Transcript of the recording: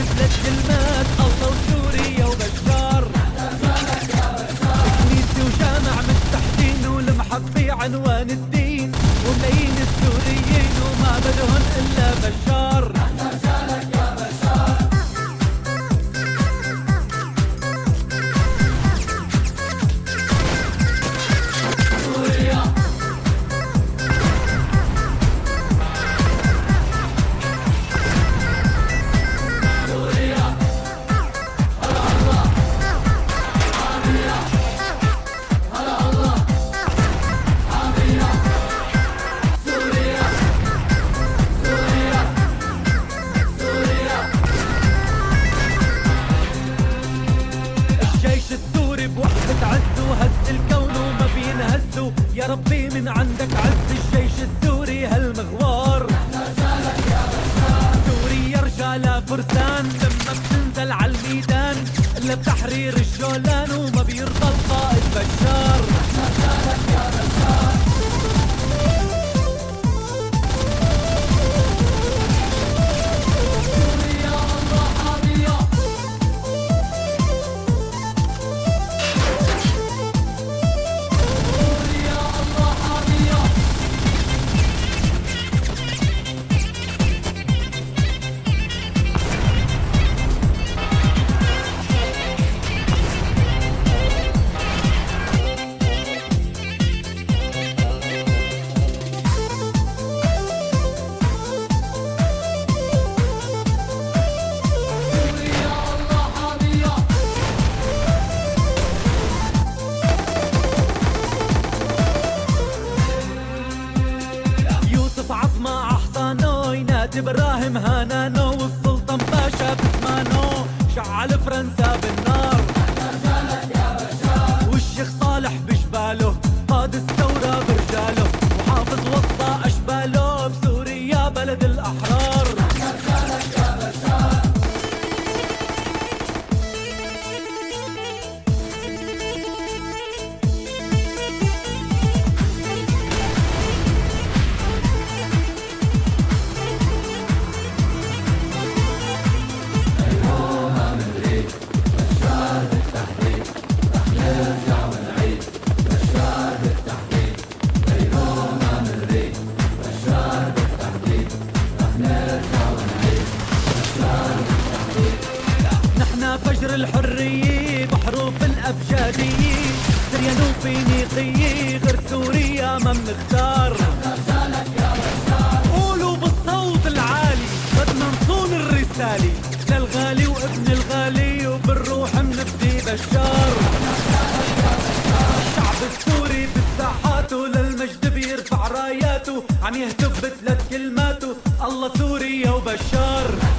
مثل كلمات الله وسوريا وبشار كنيسة وجامع مستحدين ولمحة بعنوان الدين وملايين السوريين وما بدهن إلا بشار. يا ربي من عندك عز الجيش السوري هالمغوار. سوريا رجالها فرسان لما بتنزل على الميدان الا بتحرير الجولان وما بيرضى القائد بشار. ابراهيم هانانو والسلطان باشا بثمانو شعل فرنسا بالنار. والشيخ صالح بجباله قاد الثوره برجاله وحافظ وصى اشباله بسوريا بلد الاحرار. فجر الحرية بحروف الأبجدية سريان وفينيقية غير سوريا ما منختار. قولوا بالصوت العالي بدنا نصون الرسالة للغالي وابن الغالي وبالروح منفدي بشار. الشعب السوري بالساحاته للمجد بيرفع راياته عم يهتف بثلاث كلماته الله سوريا وبشار.